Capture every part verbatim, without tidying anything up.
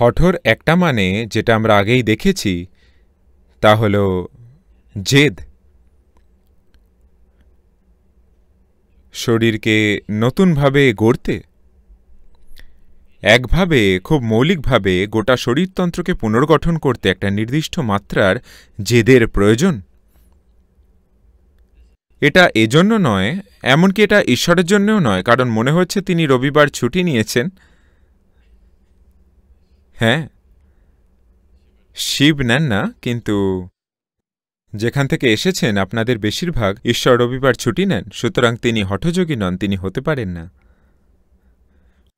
हठर एकटा माने जेटा आमरा आगेई देखेछि ता हलो जेद। शरीर के नतून भावे गढ़ते एक भावे खूब मौलिक भावे गोटा शरीरतंत्र के पुनर्गठन करते एक निर्दिष्ट मात्रार जेदेर प्रयोजन। एटा एजन्य नय एमनकि एटा ईश्वरेर जन्येओ नय, कारण मने होच्छे तिनि रविवार छुटी नियेछेन। हाँ, शिव नेन ना, किन्तु जेखान थेके एसेछेन आपनादेर बेशिरभाग ईश्वर रविवार छुटी नेन, सुतरां तिनि हठयोगी नन, तिनि होते पारेन ना।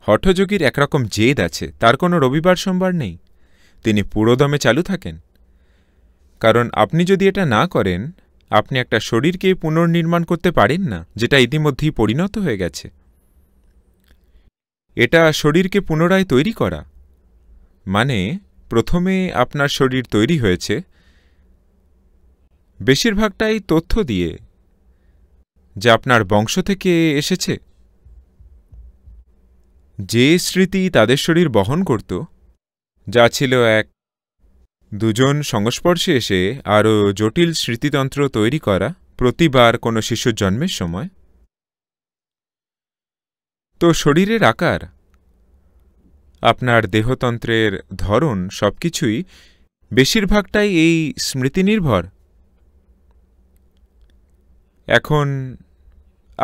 हठयोगीर एक रकम जेद आछे, तार कोनो रविवार सोमवार नेई, तिनि पुरोदमे चालू थाकेन। कारण आपनि जोदि एटा ना करेन आपनि एकटा शरीरके पुनर्निर्माण करते पारेन ना, जेटा इतिमध्येई परिणत हये गेछे। एटा शरीरके पुनराय तैरी करा माने प्रथमे आपनार शरीर तैरी हयेछे बेशिरभागटाई तथ्य दिये जे आपनार बंश थेके एसेछे, जे स्मृति तादेर शरीर बहन करत, जा छिलो एक दुजोन संस्पर्शे एसे आरो जटिल स्मृतितंत्र तैरी करा प्रतिबार कोनो शिशुर जन्मेर समय। तो शरीरेर आकार आपनार देहतंत्रेर धरन सबकिछुई बेशिरभागटाई एई स्मृति निर्भर। एखन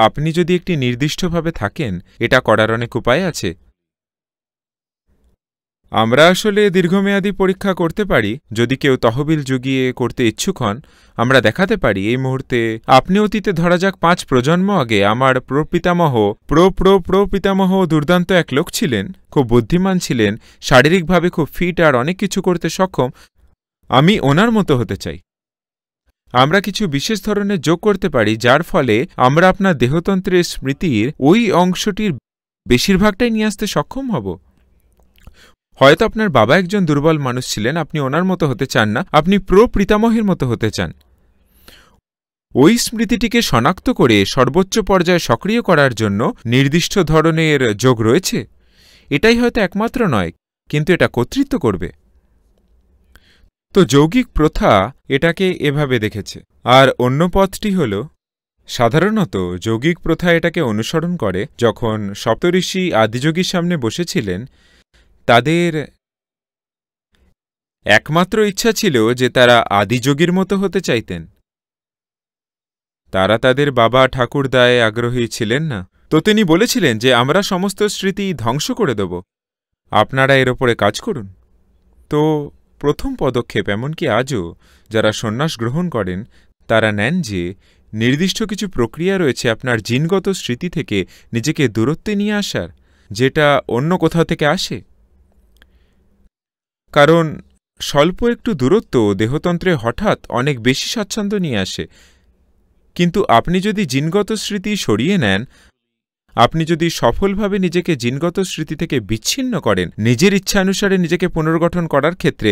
आपनी जोदि एकटी निर्दिष्ट भावे थाकेन एटा करार अनेक उपाय आछे। आमरा आसले दीर्घमेयादी परीक्षा करते पारी, जोदि केउ तहबिल जुगिए करते इच्छुक हन आमरा देखाते पारी एई मुहूर्ते आपनि अतीते धरा जाक पाँच प्रजन्म आगे आमार प्रपितामह प्र प्र प्रपितामह दुर्दान्त एक लोक छिलेन, खूब बुद्धिमान छिलेन, शारीरिकभावे खूब फिट आर अनेक किछु करते सक्षम, आमि ओनार मतो होते चाई। আমরা কিছু বিশেষ ধরনের যোগ করতে পারি যার ফলে আমরা আপনার দেহতন্ত্রের স্মৃতির ওই অংশটির বেশিরভাগটাই নিয়ে আসতে সক্ষম হব। হয়তো আপনার বাবা একজন দুর্বল মানুষ ছিলেন, আপনি ওনার মতো হতে চান না, আপনি প্রপিতামহের মতো হতে চান। ওই স্মৃতিটিকে শনাক্ত করে সর্বোচ্চ পর্যায়ে সক্রিয় করার জন্য নির্দিষ্ট ধরনের যোগ রয়েছে। এটাই হয়তো একমাত্র নয়, কিন্তু এটা কর্তৃত্ব করবে। तो यौगिक प्रथा एटाके एभावे देखेछे। आर अन्य पथटी हलो साधारणत यौगिक प्रथा एटाके अनुसरण करे। जखन सप्तऋषि आदियोगीर सामने बसेछिलेन तादेर एकमात्र इच्छा छिलो जे तारा आदियोगीर मतो होते चाइतेन। तारा तादेर बाबा ठाकुरदाये आग्रही छिलेन ना, तो तिनि बोलेछिलेन जे आमरा समस्त स्मृति ध्वंस करे देब, आपनारा एर उपरे काज करुन। तो प्रथम पदक्षेप एमनकि आजो যারা সন্ন্যাস গ্রহণ করেন তারা নেন যে নির্দিষ্ট কিছু প্রক্রিয়া রয়েছে আপনার জিনগত স্মৃতি থেকে নিজেকে দূরত্বে নিয়ে আসার, যেটা অন্য কোথাও থেকে আসে। কারণ স্বল্প একটু দূরত্ব দেহতন্ত্রে হঠাৎ অনেক বেশি স্বাচ্ছন্দ্য নিয়ে আসে। কিন্তু আপনি যদি জিনগত স্মৃতি সরিয়ে নেন, আপনি যদি সফলভাবে নিজেকে জিনগত স্মৃতি থেকে বিচ্ছিন্ন করেন, নিজের ইচ্ছা অনুসারে নিজেকে পুনর্গঠন করার ক্ষেত্রে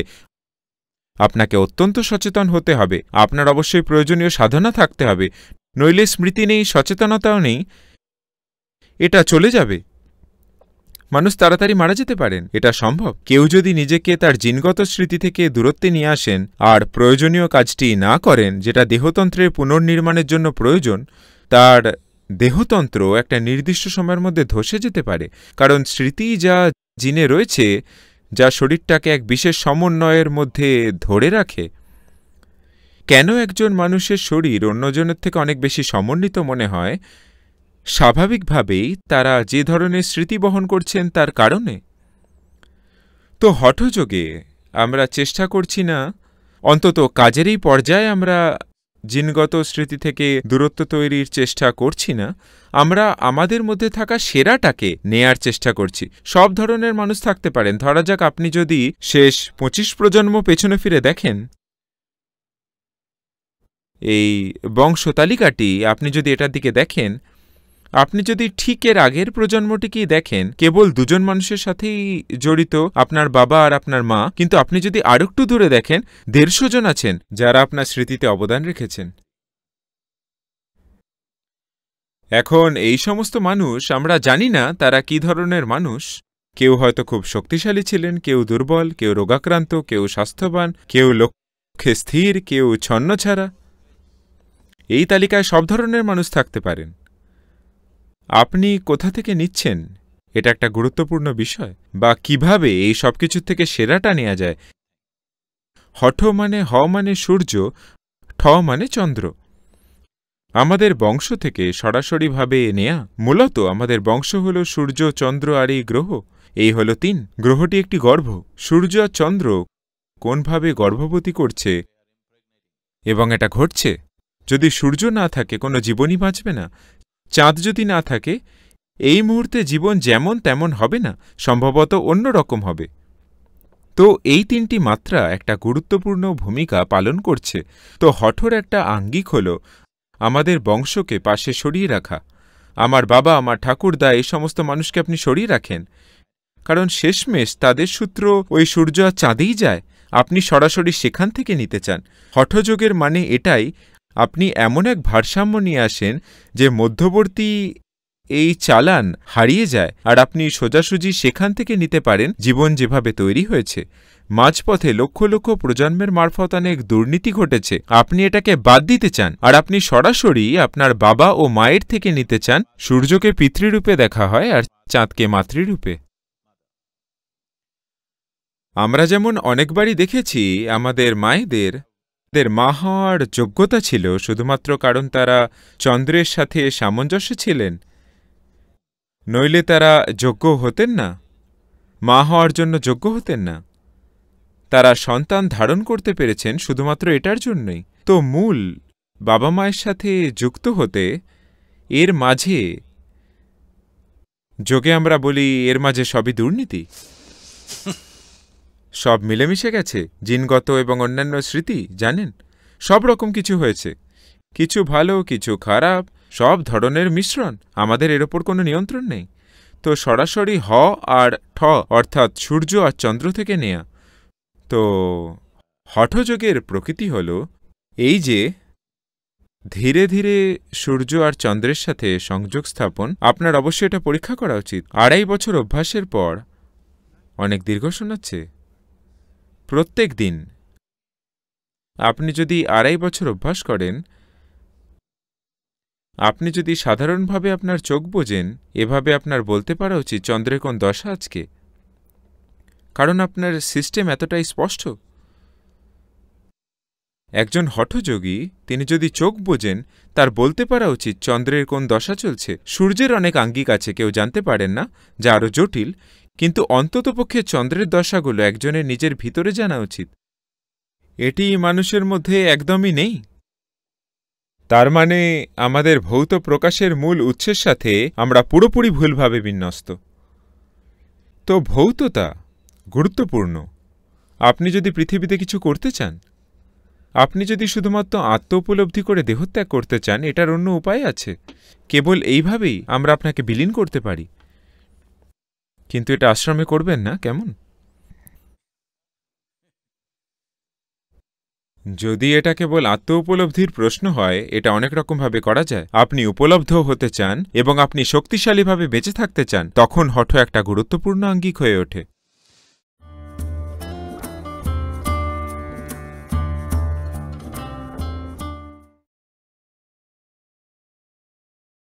আপনাকে অত্যন্ত সচেতন হতে হবে। আপনার অবশ্যই প্রয়োজনীয় সাধনা থাকতে হবে, নইলে স্মৃতি নেই, সচেতনতাও নেই, এটা চলে যাবে, মানুষ তাড়াতাড়ি মারা যেতে পারেন, এটা সম্ভব। কেউ যদি নিজেকে তার জিনগত স্মৃতি থেকে দূরত্বে নিয়ে আসেন আর প্রয়োজনীয় কাজটি না করেন যেটা দেহতন্ত্রের পুনর্নির্মাণের জন্য প্রয়োজন, তার দেহতন্ত্র একটা নির্দিষ্ট সময়ের মধ্যে ধসে যেতে পারে। কারণ স্মৃতি যা জিনে রয়েছে যা শরীরটাকে এক বিশেষ সমন্বয়ের মধ্যে ধরে রাখে। কেন একজন মানুষের শরীর অন্যজনের থেকে অনেক বেশি সমন্বিত মনে হয়? স্বাভাবিকভাবেই তারা যে ধরনের স্মৃতি বহন করছেন তার কারণে। তো হঠযোগে আমরা চেষ্টা করছি না, অন্তত কাজের এই পর্যায়ে আমরা জিনগত স্মৃতি থেকে দূরত্ব তৈরির চেষ্টা করছি না, আমরা আমাদের মধ্যে থাকা সেরাটাকে নেয়ার চেষ্টা করছি। সব ধরনের মানুষ থাকতে পারেন। ধরা যাক আপনি যদি শেষ পঁচিশ প্রজন্ম পেছনে ফিরে দেখেন, এই বংশতালিকাটি আপনি যদি এটার দিকে দেখেন, আপনি যদি ঠিক এর আগের প্রজন্মটিকেই দেখেন, কেবল দুজন মানুষের সাথেই জড়িত, আপনার বাবা আর আপনার মা। কিন্তু আপনি যদি আর একটু দূরে দেখেন, দেড়শো জন আছেন যারা আপনার স্মৃতিতে অবদান রেখেছেন। এখন এই সমস্ত মানুষ আমরা জানি না তারা কি ধরনের মানুষ, কেউ হয়তো খুব শক্তিশালী ছিলেন, কেউ দুর্বল, কেউ রোগাক্রান্ত, কেউ স্বাস্থ্যবান, কেউ লক্ষ্যে স্থির, কেউ ছন্নছাড়া। এই তালিকায় সব ধরনের মানুষ থাকতে পারেন। আপনি কোথা থেকে নিচ্ছেন এটা একটা গুরুত্বপূর্ণ বিষয়, বা কিভাবে এই সব কিছুর থেকে সেরাটা নেওয়া যায়। হঠ মানে হ মানে সূর্য, ঠ মানে চন্দ্র। আমাদের বংশ থেকে সরাসরিভাবে নেয়া। মূলত আমাদের বংশ হল সূর্য, চন্দ্র আর এই গ্রহ। এই হল তিন। গ্রহটি একটি গর্ভ। সূর্য আর চন্দ্র কোনভাবে গর্ভবতী করছে এবং এটা ঘটছে। যদি সূর্য না থাকে কোনো জীবনই বাঁচবে না। চাঁদ যদি না থাকে এই মুহূর্তে জীবন যেমন তেমন হবে না, সম্ভবত অন্য রকম হবে। তো এই তিনটি মাত্রা একটা গুরুত্বপূর্ণ ভূমিকা পালন করছে। তো হঠের একটা আঙ্গিক হল আমাদের বংশকে পাশে সরিয়ে রাখা। আমার বাবা, আমার ঠাকুরদা, এই সমস্ত মানুষকে আপনি সরিয়ে রাখেন, কারণ শেষমেশ তাদের সূত্র ওই সূর্য আর চাঁদেই যায়। আপনি সরাসরি সেখান থেকে নিতে চান। হঠযোগের মানে এটাই, আপনি এমন এক ভারসাম্য নিয়ে আসেন যে মধ্যবর্তী এই চালান হারিয়ে যায় আর আপনি সোজাসুজি সেখান থেকে নিতে পারেন জীবন যেভাবে তৈরি হয়েছে। মাঝপথে লক্ষ লক্ষ প্রজন্মের মারফত অনেক দুর্নীতি ঘটেছে, আপনি এটাকে বাদ দিতে চান আর আপনি সরাসরি আপনার বাবা ও মায়ের থেকে নিতে চান। সূর্যকে পিতৃরূপে দেখা হয় আর চাঁদকে মাতৃরূপে। আমরা যেমন অনেকবারই দেখেছি আমাদের মায়েদের তাদের মা হওয়ার যোগ্যতা ছিল শুধুমাত্র কারণ তারা চন্দ্রের সাথে সামঞ্জস্য ছিলেন, নইলে তারা যোগ্য হতেন না, মা হওয়ার জন্য যোগ্য হতেন না। তারা সন্তান ধারণ করতে পেরেছেন শুধুমাত্র এটার জন্যই। তো মূল বাবা মায়ের সাথে যুক্ত হতে, এর মাঝে, যোগে আমরা বলি এর মাঝে সবই দুর্নীতি, সব মিলেমিশে গেছে। জিনগত এবং অন্যান্য স্মৃতি, জানেন, সব রকম কিছু হয়েছে, কিছু ভালো কিছু খারাপ, সব ধরনের মিশ্রণ। আমাদের এর ওপর কোনো নিয়ন্ত্রণ নেই। তো সরাসরি হ আর ঠ অর্থাৎ সূর্য আর চন্দ্র থেকে নেয়া। তো হঠযোগের প্রকৃতি হল এই যে ধীরে ধীরে সূর্য আর চন্দ্রের সাথে সংযোগ স্থাপন। আপনার অবশ্যই এটা পরীক্ষা করা উচিত। আড়াই বছর অভ্যাসের পর, অনেক দীর্ঘ শোনাচ্ছে, প্রত্যেক দিন আপনি যদি আড়াই বছর অভ্যাস করেন, আপনি যদি সাধারণভাবে আপনার চোখ বোঝেন, এভাবে আপনার বলতে পারা উচিত চন্দ্রের কোন দশা আজকে, কারণ আপনার সিস্টেম এতটাই স্পষ্ট। একজন হঠযোগী তিনি যদি চোখ বোঝেন, তার বলতে পারা উচিত চন্দ্রের কোন দশা চলছে। সূর্যের অনেক আঙ্গিক আছে, কেউ জানতে পারেন না, যা আরও জটিল, কিন্তু অন্ততপক্ষে চন্দ্রের দশাগুলো একজনের নিজের ভিতরে জানা উচিত। এটি মানুষের মধ্যে একদমই নেই। তার মানে আমাদের ভৌত প্রকাশের মূল উৎসের সাথে আমরা পুরোপুরি ভুলভাবে বিন্যস্ত। তো ভৌততা গুরুত্বপূর্ণ। আপনি যদি পৃথিবীতে কিছু করতে চান, আপনি যদি শুধুমাত্র আত্ম উপলব্ধি করে দেহত্যাগ করতে চান, এটার অন্য উপায় আছে। কেবল এইভাবেই আমরা আপনাকে বিলীন করতে পারি, কিন্তু এটা আশ্রমে করবেন না, কেমন? যদি এটা কেবল আত্ম উপলব্ধির প্রশ্ন হয়, এটা অনেক রকমভাবে করা যায়। আপনি উপলব্ধ হতে চান এবং আপনি শক্তিশালীভাবে বেঁচে থাকতে চান, তখন হঠ একটা গুরুত্বপূর্ণ আঙ্গিক হয়ে ওঠে।